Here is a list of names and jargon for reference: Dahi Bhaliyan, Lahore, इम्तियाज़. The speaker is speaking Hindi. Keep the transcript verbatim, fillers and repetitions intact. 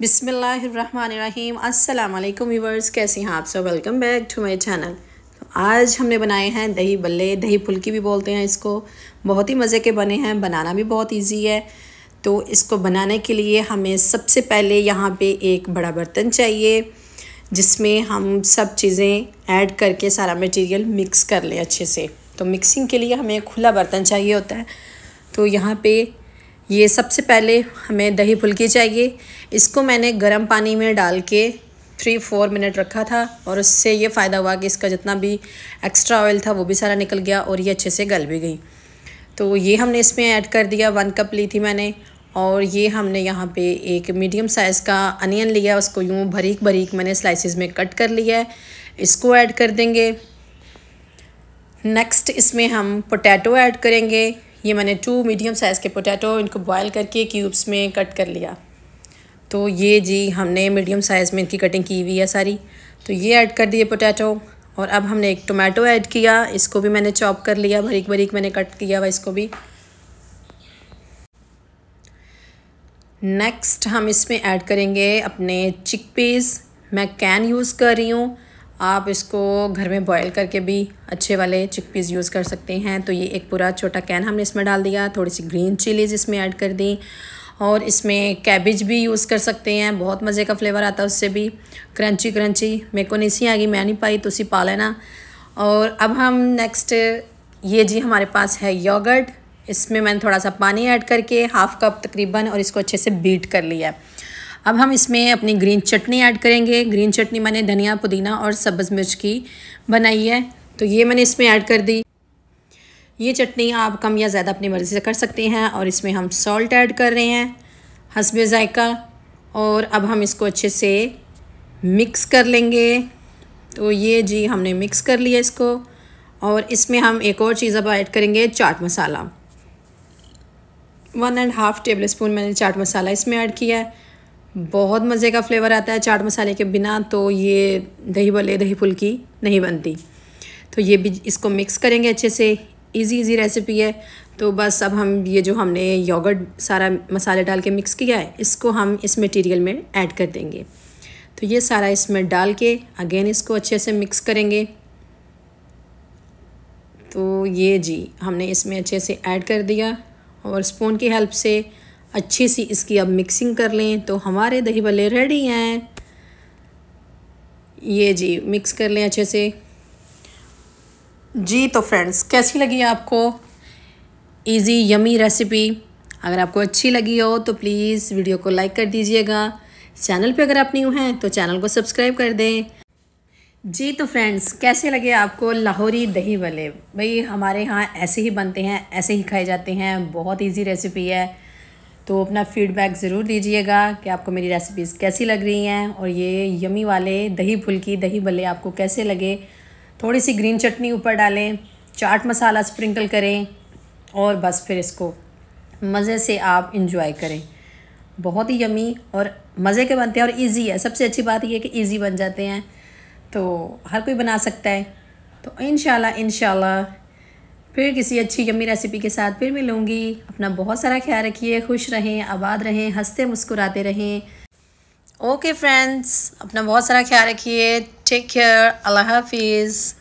बिस्मिल्लाहिर्रहमानिर्रहीम। अस्सलाम वालेकुम व्यूअर्स, कैसे हैं आप सब। Welcome back to my channel. तो आज हमने बनाए हैं दही बल्ले, दही फुल्की भी बोलते हैं इसको। बहुत ही मज़े के बने हैं, बनाना भी बहुत इजी है। तो इसको बनाने के लिए हमें सबसे पहले यहाँ पे एक बड़ा बर्तन चाहिए जिसमें हम सब चीज़ें ऐड करके सारा मटीरियल मिक्स कर लें अच्छे से। तो मिक्सिंग के लिए हमें खुला बर्तन चाहिए होता है। तो यहाँ पर ये सबसे पहले हमें दही फुल्की चाहिए। इसको मैंने गर्म पानी में डाल के थ्री फोर मिनट रखा था और उससे ये फ़ायदा हुआ कि इसका जितना भी एक्स्ट्रा ऑयल था वो भी सारा निकल गया और ये अच्छे से गल भी गई। तो ये हमने इसमें ऐड कर दिया। वन कप ली थी मैंने। और ये हमने यहाँ पे एक मीडियम साइज़ का अनियन लिया, उसको यूँ बारीक बारीक मैंने स्लाइसिस में कट कर लिया है, इसको ऐड कर देंगे। नेक्स्ट इसमें हम पोटैटो ऐड करेंगे। ये मैंने टू मीडियम साइज़ के पोटैटो इनको बॉयल करके क्यूब्स में कट कर लिया। तो ये जी हमने मीडियम साइज़ में इनकी कटिंग की हुई है सारी। तो ये ऐड कर दिए पोटैटो। और अब हमने एक टोमेटो ऐड किया, इसको भी मैंने चॉप कर लिया, बारीक बारीक मैंने कट किया हुआ इसको भी। नेक्स्ट हम इसमें ऐड करेंगे अपने चिकपीस। मैं कैन यूज़ कर रही हूँ, आप इसको घर में बॉयल करके भी अच्छे वाले चिकपीस यूज़ कर सकते हैं। तो ये एक पूरा छोटा कैन हमने इसमें डाल दिया। थोड़ी सी ग्रीन चिलीज़ इसमें ऐड कर दी और इसमें कैबेज भी यूज़ कर सकते हैं, बहुत मज़े का फ्लेवर आता है उससे भी, क्रंची क्रंची। मेरे को नहीं सी आ गई, मैं नहीं पाई, तुसी पा लेना। और अब हम नेक्स्ट ये जी हमारे पास है योगर्ट। इसमें मैंने थोड़ा सा पानी ऐड करके हाफ़ कप तकरीबन और इसको अच्छे से बीट कर लिया। अब हम इसमें अपनी ग्रीन चटनी ऐड करेंगे। ग्रीन चटनी मैंने धनिया, पुदीना और सब्ज़ मिर्च की बनाई है, तो ये मैंने इसमें ऐड कर दी। ये चटनी आप कम या ज़्यादा अपनी मर्ज़ी से कर सकते हैं। और इसमें हम सॉल्ट ऐड कर रहे हैं हस्बे जायका। और अब हम इसको अच्छे से मिक्स कर लेंगे। तो ये जी हमने मिक्स कर लिया इसको। और इसमें हम एक और चीज़ अब ऐड करेंगे, chaat masala. One and half tablespoon मैंने चाट मसाला इसमें ऐड किया है। बहुत मज़े का फ्लेवर आता है चाट मसाले के बिना, तो ये दही बल्ले दही फुल्की नहीं बनती। तो ये भी इसको मिक्स करेंगे अच्छे से। इजी इजी रेसिपी है। तो बस अब हम ये जो हमने योगर्ट सारा मसाले डाल के मिक्स किया है इसको हम इस मटेरियल में ऐड कर देंगे। तो ये सारा इसमें डाल के अगेन इसको अच्छे से मिक्स करेंगे। तो ये जी हमने इसमें अच्छे से ऐड कर दिया और स्पून की हेल्प से अच्छे से इसकी अब मिक्सिंग कर लें। तो हमारे दही बल्ले रेडी हैं। ये जी मिक्स कर लें अच्छे से जी। तो फ्रेंड्स, कैसी लगी आपको इजी यमी रेसिपी? अगर आपको अच्छी लगी हो तो प्लीज़ वीडियो को लाइक कर दीजिएगा। चैनल पे अगर आप न्यू हैं तो चैनल को सब्सक्राइब कर दें जी। तो फ्रेंड्स, कैसे लगे आपको लाहौरी दही बल्ले? भाई हमारे यहाँ ऐसे ही बनते हैं, ऐसे ही खाए जाते हैं। बहुत ईजी रेसिपी है। तो अपना फ़ीडबैक ज़रूर दीजिएगा कि आपको मेरी रेसिपीज़ कैसी लग रही हैं और ये यमी वाले दही फुल्की दही बल्ले आपको कैसे लगे। थोड़ी सी ग्रीन चटनी ऊपर डालें, चाट मसाला स्प्रिंकल करें और बस फिर इसको मज़े से आप इंजॉय करें। बहुत ही यमी और मज़े के बनते हैं और इजी है। सबसे अच्छी बात यह है कि इजी बन जाते हैं, तो हर कोई बना सकता है। तो इंशाल्लाह इंशाल्लाह फिर किसी अच्छी यम्मी रेसिपी के साथ फिर मिलूँगी। अपना बहुत सारा ख्याल रखिए, खुश रहें, आबाद रहें, हंसते मुस्कुराते रहें। ओके फ्रेंड्स, अपना बहुत सारा ख्याल रखिए। Take care. अल्लाह हाफिज़।